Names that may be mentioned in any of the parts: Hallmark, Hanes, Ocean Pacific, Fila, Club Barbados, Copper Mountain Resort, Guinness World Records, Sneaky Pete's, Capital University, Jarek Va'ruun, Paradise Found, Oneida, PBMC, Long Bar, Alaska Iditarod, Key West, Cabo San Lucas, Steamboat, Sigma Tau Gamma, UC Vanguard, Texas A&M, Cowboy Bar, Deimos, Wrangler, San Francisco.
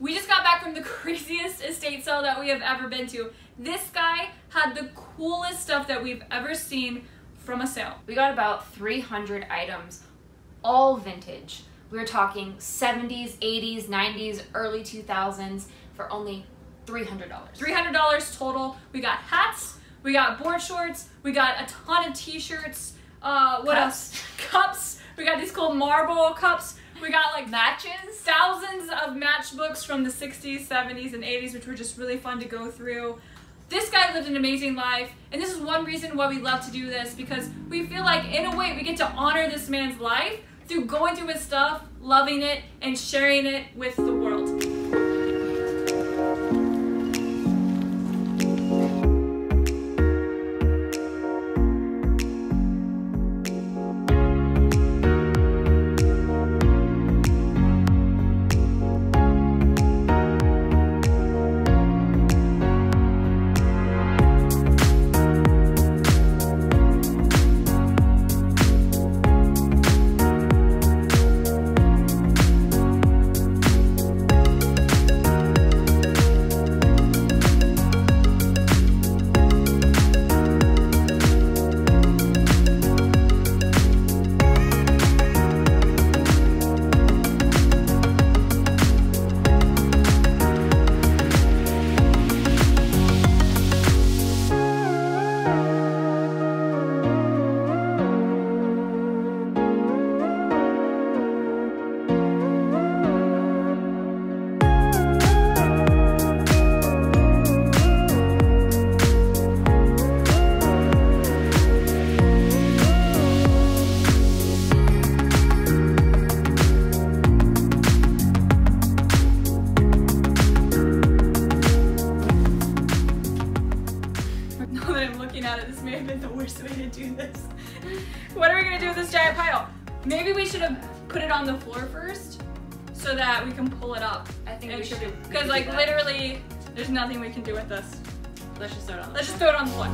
We just got back from the craziest estate sale that we have ever been to. This guy had the coolest stuff that we've ever seen from a sale. We got about 300 items, all vintage. We were talking 70s, 80s, 90s, early 2000s for only $300. $300 total. We got hats, we got board shorts, we got a ton of t-shirts, what else? Cups. We got these cool marble cups. We got like matches, thousands of matchbooks from the 60s, 70s, and 80s, which were just really fun to go through. This guy lived an amazing life, and this is one reason why we love to do this, because we feel like, in a way, we get to honor this man's life through going through his stuff, loving it, and sharing it with the world. Nothing we can do with this. Let's just throw it on. Let's just throw it on the floor.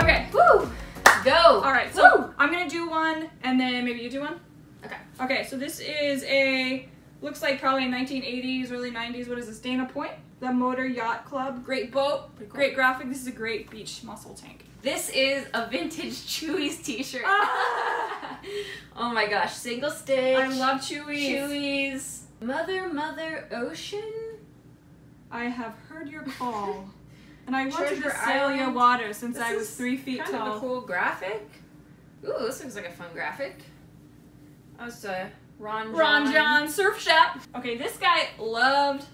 Okay. Woo! Go! Alright, so woo! I'm gonna do one and then maybe you do one? Okay. Okay, so this is a, looks like probably 1980s, early 90s. What is this? Dana Point? The Motor Yacht Club. Great boat. Cool. Great graphic. This is a great beach muscle tank. This is a vintage Chewy's t-shirt. Ah! Oh my gosh. Single stitch. I love Chewy's. Chewy's. Mother Ocean? I have heard your call, and I wanted to sail your water since I was 3 feet tall. Kind of a cool graphic. Ooh, this looks like a fun graphic. That's a Ron John Surf Shop. Okay, this guy loved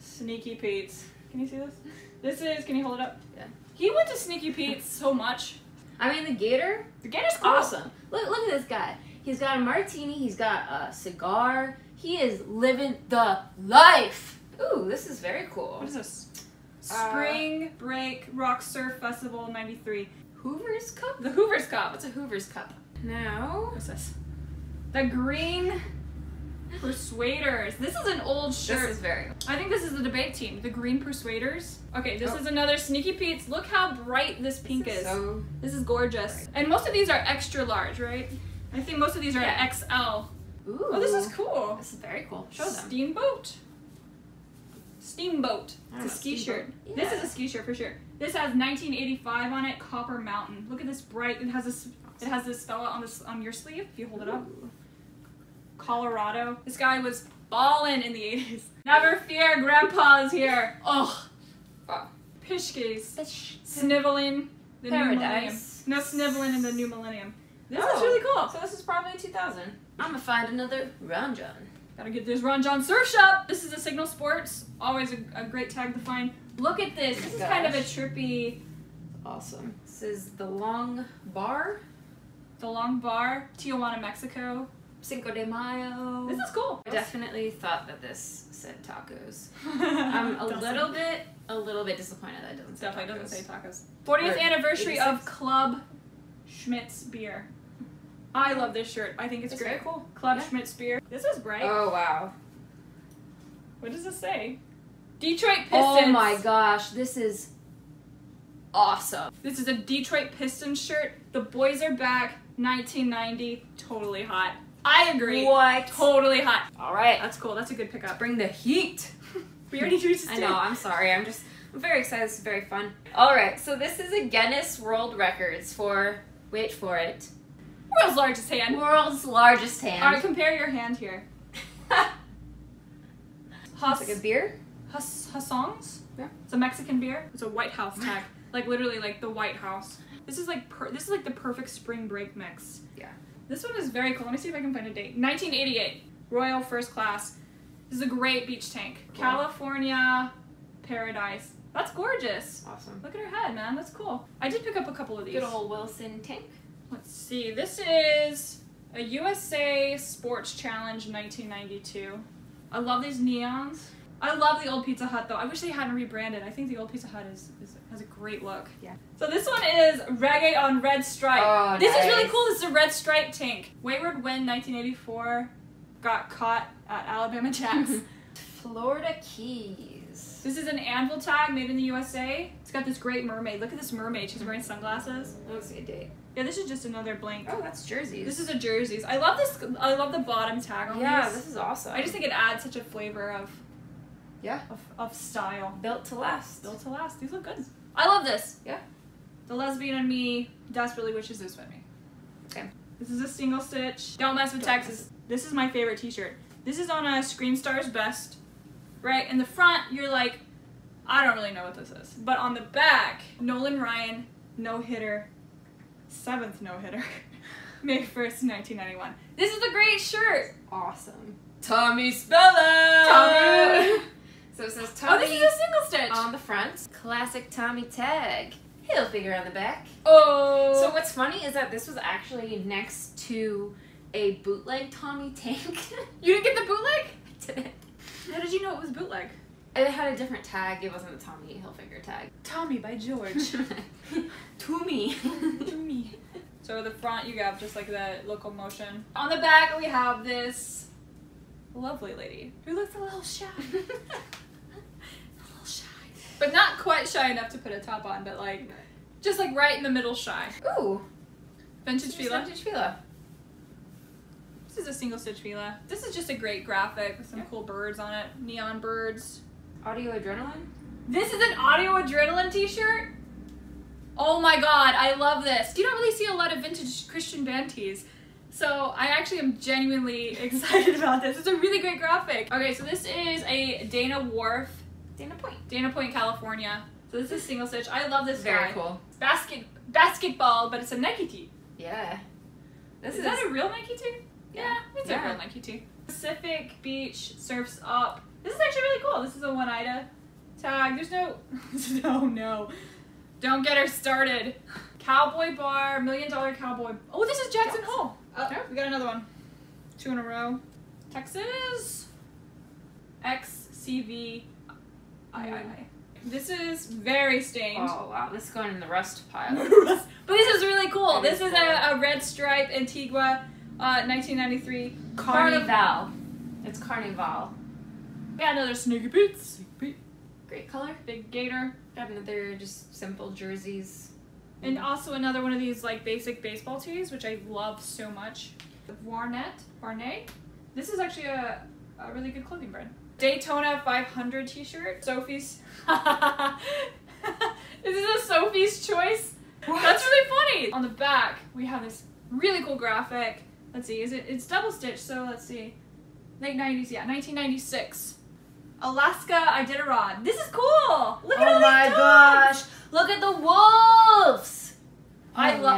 Sneaky Pete's. Can you see this? This is, can you hold it up? Yeah. He went to Sneaky Pete's so much. I mean, the gator's cool. Awesome. Look at this guy. He's got a martini, he's got a cigar. He is living the life. Ooh, this is very cool. What is this? Spring Break Rock Surf Festival '93. Hoover's Cup? The Hoover's Cup. What's a Hoover's Cup? No. What's this? The Green Persuaders. This is an old shirt. This is very old. I think this is the debate team. The Green Persuaders. Okay, this is another Sneaky Pete's. Look how bright this pink is. So this is gorgeous. Bright. And most of these are extra large, right? I think most of these are XL. Ooh. Oh, this is cool. This is very cool. Show them. Steamboat. It's a ski shirt. Yeah. This is a ski shirt for sure. This has 1985 on it. Copper Mountain. Look at this bright. It has this spell out on your sleeve. If you hold it up. Colorado. This guy was ballin' in the 80s. Never fear, Grandpa is here. Oh. Pishkes. Sniveling. The Paradise. No, sniveling in the new millennium. This is really cool. So this is probably 2000. I'm gonna find another Ron John. Gotta get this Ron John Surf Shop. This is a Signal Sports. Always a great tag to find. Look at this. This is kind of a trippy. Awesome. This is the Long Bar. The Long Bar, Tijuana, Mexico. Cinco de Mayo. This is cool. I definitely thought that this said tacos. I'm a little bit disappointed that it doesn't say tacos. Definitely doesn't say tacos. 40th anniversary of Club Schmidt's beer. I love this shirt. I think it's great. Very cool. Club Schmidt's beer. This is bright. Oh wow. What does this say? Detroit Pistons. Oh my gosh, this is awesome. This is a Detroit Pistons shirt. The boys are back. 1990. Totally hot. I agree. What? Totally hot. All right. That's cool. That's a good pickup. Bring the heat. We already used it. I know. I'm sorry. I'm very excited. This is very fun. All right. So this is a Guinness World Records for, wait for it, world's largest hand. World's largest hand. All right. Compare your hand here. It's like a beer. Hasong's? Yeah. It's a Mexican beer. It's a White House tag. Like literally like the White House. This is like the perfect spring break mix. Yeah. This one is very cool. Let me see if I can find a date. 1988. Royal First Class. This is a great beach tank. Cool. California Paradise. That's gorgeous. Awesome. Look at her head, man. That's cool. I did pick up a couple of these. Good old Wilson tank. Let's see. This is a USA Sports Challenge 1992. I love these neons. I love the old Pizza Hut though. I wish they hadn't rebranded. I think the old Pizza Hut has a great look. Yeah. So this one is Reggae on Red Stripe. Oh, this nice. Is really cool. This is a Red Stripe tank. Wayward Wind 1984 got caught at Alabama Jacks. Florida Keys. This is an anvil tag made in the USA. It's got this great mermaid. Look at this mermaid. She's wearing sunglasses. Let's see a date. Yeah, this is just another blank. Oh, that's jerseys. This is a jerseys. I love this. I love the bottom tag on this. Yeah, this is awesome. I just think it adds such a flavor of... Yeah. Of style. Built to last. Built to last. These look good. I love this. Yeah. The lesbian in me desperately wishes this with me. Okay. This is a single stitch. Don't mess with Texas. This is my favorite t-shirt. This is on a Screen Stars Best. Right? In the front, you're like, I don't really know what this is. But on the back, Nolan Ryan, no-hitter. 7th no-hitter. May 1st, 1991. This is a great shirt. Awesome. Tommy Speller! Tommy! So it says Tommy. Oh, this is a single stitch. On the front. Classic Tommy tag. Hilfiger on the back. Oh. So what's funny is that this was actually next to a bootleg Tommy tank. You didn't get the bootleg? I didn't. How did you know it was bootleg? It had a different tag. It wasn't a Tommy Hilfiger tag. Tommy by George. Toomey. Toomey. So the front you have just like the Local Motion. On the back we have this lovely lady who looks a little shy. A little shy. But not quite shy enough to put a top on, but like just like right in the middle shy. Ooh. Vintage Fila. Vintage Fila. This is a single stitch Fila. This is just a great graphic with some cool birds on it. Neon birds. Audio Adrenaline. This is an Audio Adrenaline t-shirt. Oh my god, I love this. You don't really see a lot of vintage Christian band tees. So I actually am genuinely excited about this. It's a really great graphic. Okay, so this is a Dana Point, California. So this is single stitch. I love this guy. Very cool. Basketball, but it's a Nike tee. Yeah. Is that a real Nike tee? Yeah, it's a real Nike tee. Pacific Beach Surfs Up. This is actually really cool. This is a Oneida tag. There's no, no. Don't get her started. Cowboy Bar, $1 Million Cowboy. Oh, this is Jackson Hole. Oh, we got another one. 2 in a row. Texas. XCV. This is very stained. Oh, wow. This is going in the rust pile. But this is really cool. This is a Red Stripe Antigua 1993. Carnival. It's Carnival. We got another Sneaky Pete's. Great color. Big gator. Got another just simple jerseys. And also another one of these like basic baseball tees, which I love so much. The Varnet. This is actually a really good clothing brand. Daytona 500 t-shirt. Sophie's. This is a Sophie's Choice. What? That's really funny. On the back, we have this really cool graphic. Let's see, it's double stitched, so let's see. Late 90s, yeah, 1996. Alaska Iditarod. This is cool. Look at all these dogs. Oh my gosh. Look at the wolves!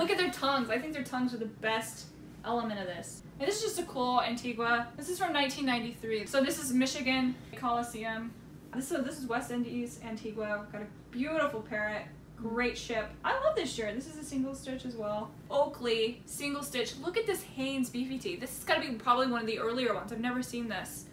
Look at their tongues. I think their tongues are the best element of this. And this is just a cool Antigua. This is from 1993. So this is Michigan Coliseum. This is West Indies Antigua. Got a beautiful parrot. Great ship. I love this shirt. This is a single stitch as well. Oakley, single stitch. Look at this Hanes beefy tee. This has got to be probably one of the earlier ones. I've never seen this.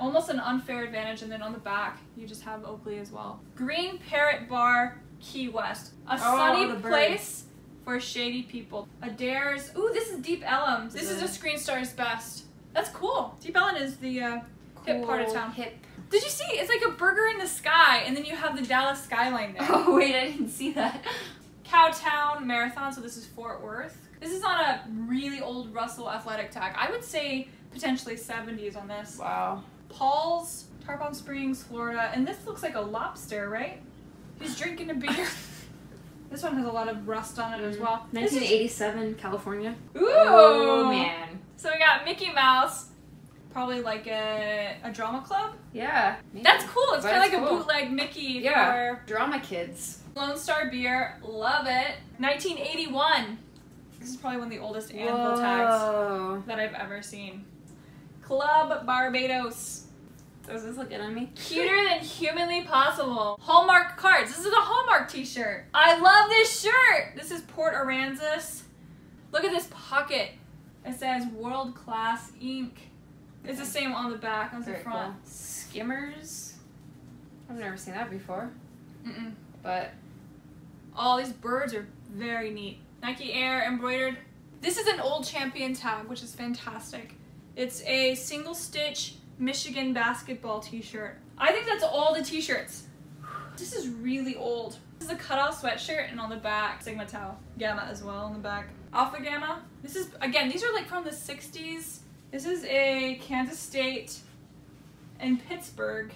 Almost an unfair advantage, and then on the back, you just have Oakley as well. Green Parrot Bar, Key West. A sunny place for shady people. Adair's, ooh, this is Deep Ellum. This is a Screen Stars Best. That's cool. Deep Ellum is the cool hip part of town. Hip. Did you see? It's like a burger in the sky, and then you have the Dallas skyline there. Oh, wait, I didn't see that. Cowtown Marathon, so this is Fort Worth. This is on a really old Russell athletic tag. I would say potentially 70s on this. Wow. Paul's, Tarpon Springs, Florida. And this looks like a lobster, right? He's drinking a beer. This one has a lot of rust on it as well. 1987, California. Ooh! Oh, man. So we got Mickey Mouse. Probably like a drama club? Yeah. Maybe. That's cool. It's kind of like a bootleg Mickey for drama kids. Lone Star Beer. Love it. 1981. This is probably one of the oldest animal tags that I've ever seen. Club Barbados. Does this look good on me? Cuter than humanly possible. Hallmark cards. This is a Hallmark t-shirt. I love this shirt. This is Port Aransas. Look at this pocket. It says World Class Ink. It's the same on the back as the front. Cool. Skimmers. I've never seen that before. Mm-mm. But all these birds are very neat. Nike Air embroidered. This is an old Champion tag, which is fantastic. It's a single stitch Michigan basketball t-shirt. I think that's all the t-shirts. This is really old. This is a cutoff sweatshirt, and on the back, Sigma Tau Gamma as well on the back. Alpha Gamma. This is, again, these are like from the 60s. This is a Kansas State and Pittsburgh.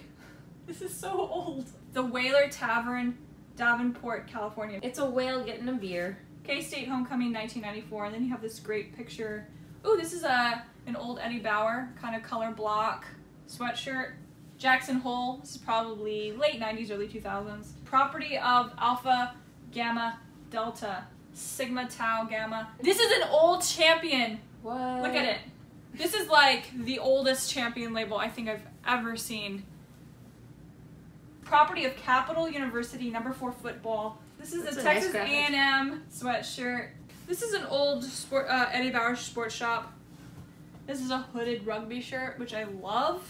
This is so old. The Whaler Tavern, Davenport, California. It's a whale getting a beer. K-State Homecoming 1994, and then you have this great picture. Ooh, this is an old Eddie Bauer kind of color block sweatshirt. Jackson Hole, this is probably late 90s, early 2000s. Property of Alpha Gamma Delta, Sigma Tau Gamma. This is an old Champion. What? Look at it. This is like the oldest Champion label I think I've ever seen. Property of Capital University, #4 football. This is a Texas A&M sweatshirt. This is an old sport, Eddie Bauer sports shop. This is a hooded rugby shirt, which I love.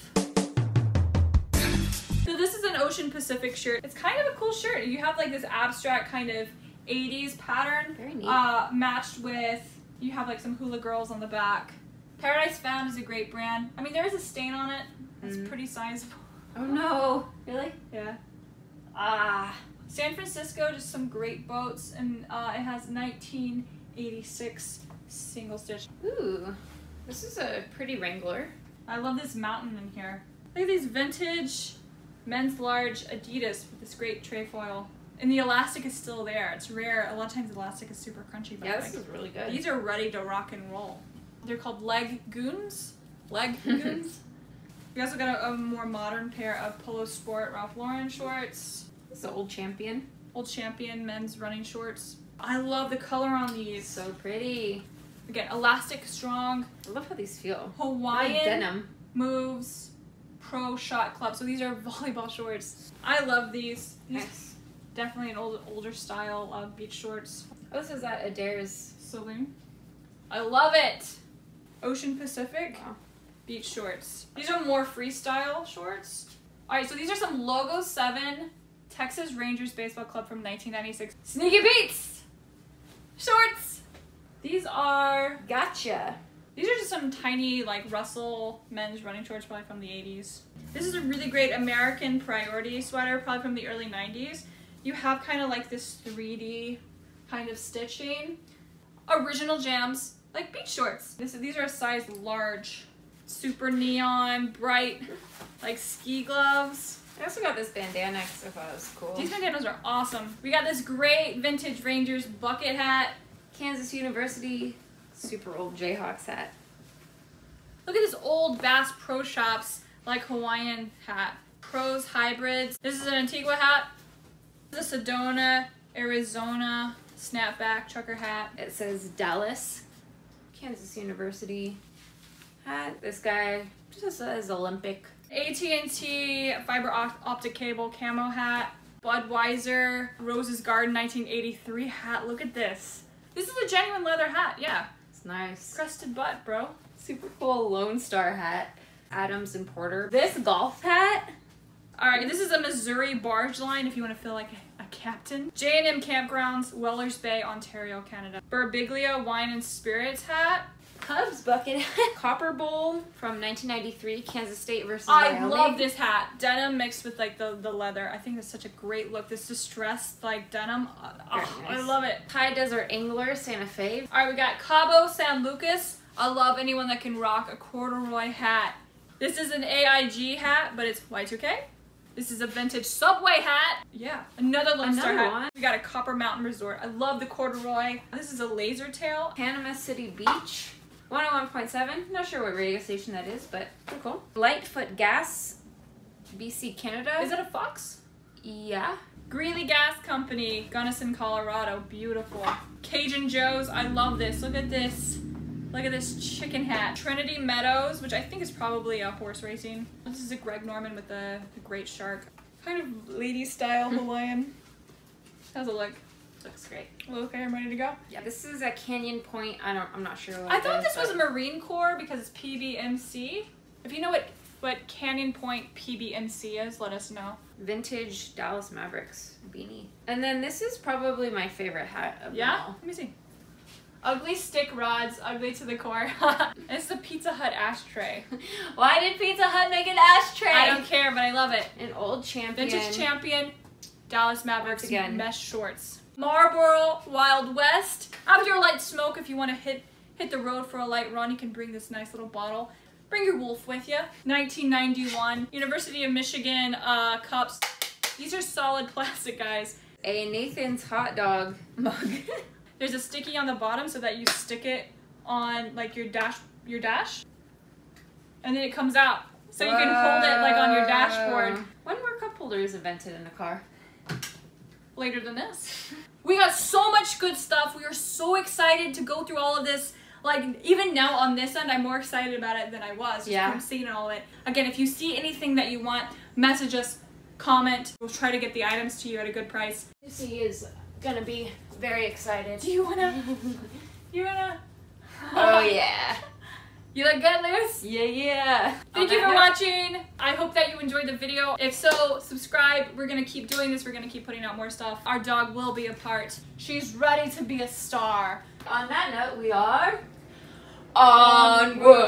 So this is an Ocean Pacific shirt. It's kind of a cool shirt. You have like this abstract kind of 80s pattern. Very neat. Matched with, you have like some hula girls on the back. Paradise Found is a great brand. I mean, there is a stain on it. It's pretty sizable. Oh no. Really? Yeah. Ah. San Francisco, just some great boats, and it has 1986 single stitch. Ooh. This is a pretty Wrangler. I love this mountain in here. Look at these vintage men's large Adidas with this great trefoil. And the elastic is still there. It's rare. A lot of times the elastic is super crunchy. But yeah, this is really good. These are ready to rock and roll. They're called Legoons. Legoons. We also got a more modern pair of Polo Sport Ralph Lauren shorts. This is an old Champion. Old Champion men's running shorts. I love the color on these. So pretty. Again, elastic, strong. I love how these feel. Hawaiian like denim. Moves, Pro Shot Club. So these are volleyball shorts. I love these. Nice. Definitely an older style of beach shorts. Oh, this is at Adair's Saloon. I love it. Ocean Pacific beach shorts. These are more freestyle shorts. All right, so these are some Logo 7 Texas Rangers Baseball Club from 1996. Sneaky Pete's shorts. These are... Gotcha! These are just some tiny, like, Russell men's running shorts, probably from the 80s. This is a really great American Priority sweater, probably from the early 90s. You have kind of like this 3D kind of stitching. Original Jams, like beach shorts. These are a size large, super neon, bright, like ski gloves. I also got this bandana because I thought it was cool. These bandanas are awesome. We got this great vintage Rangers bucket hat. Kansas University, super old Jayhawks hat. Look at this old Bass Pro Shops, like Hawaiian hat. Pros Hybrids. This is an Antigua hat. This is a Sedona, Arizona snapback trucker hat. It says Dallas, Kansas University hat. This guy just says Olympic. AT&T fiber optic cable camo hat. Budweiser, Rose's Garden 1983 hat. Look at this. This is a genuine leather hat, yeah. It's nice. Crested butt, bro. Super cool Lone Star hat. Adams and Porter. This golf hat. All right, this is a Missouri barge line if you want to feel like a captain. J&M Campgrounds, Wellers Bay, Ontario, Canada. Birbiglio Wine and Spirits hat. Cubs bucket hat. Copper Bowl from 1993, Kansas State versus Wyoming. I love this hat. Denim mixed with like the leather. I think that's such a great look. This distressed like denim. Oh, nice. I love it. High Desert Angler, Santa Fe. All right, we got Cabo San Lucas. I love anyone that can rock a corduroy hat. This is an AIG hat, but it's Y2K. This is a vintage Subway hat. Yeah, another Lone Star hat. One. We got a Copper Mountain Resort. I love the corduroy. This is a laser tail. Panama City Beach, 101.7. Not sure what radio station that is, but pretty cool. Lightfoot Gas, BC, Canada. Is it a fox? Yeah. Greeley Gas Company, Gunnison, Colorado. Beautiful. Cajun Joe's, I love this. Look at this. Look at this chicken hat. Trinity Meadows, which I think is probably a horse racing. This is a Greg Norman with the great shark. Kind of lady style Hawaiian. How's it look? Looks great. Okay, I'm ready to go. Yeah, this is a Canyon Point. I'm not sure what I thought this was Marine Corps because it's PBMC. If you know what Canyon Point PBMC is, let us know. Vintage Dallas Mavericks beanie. And then this is probably my favorite hat of them all. Let me see. Ugly stick rods, ugly to the core. It's the Pizza Hut ashtray. Why did Pizza Hut make an ashtray? I don't care, but I love it. An old Champion. Vintage Champion, Dallas Mavericks again. Mesh shorts. Marlboro Wild West. After a light smoke, if you want to hit the road for a light run, you can bring this nice little bottle. Bring your wolf with you. 1991, University of Michigan cups. These are solid plastic, guys. A Nathan's hot dog mug. There's a sticky on the bottom so that you stick it on like your dash, and then it comes out. So you can hold it like on your dashboard. One more cup holder is invented in the car. Later than this. We got so much good stuff. We are so excited to go through all of this. Like even now on this end, I'm more excited about it than I was. Yeah. From seeing all of it. Again, if you see anything that you want, message us, comment. We'll try to get the items to you at a good price. Lucy is gonna be very excited. Do you wanna? Oh yeah. You look good, Luce? Yeah, yeah. Thank you for watching. I hope that you enjoyed the video. If so, subscribe. We're gonna keep doing this. We're gonna keep putting out more stuff. Our dog will be a part. She's ready to be a star. On that note, we are onward.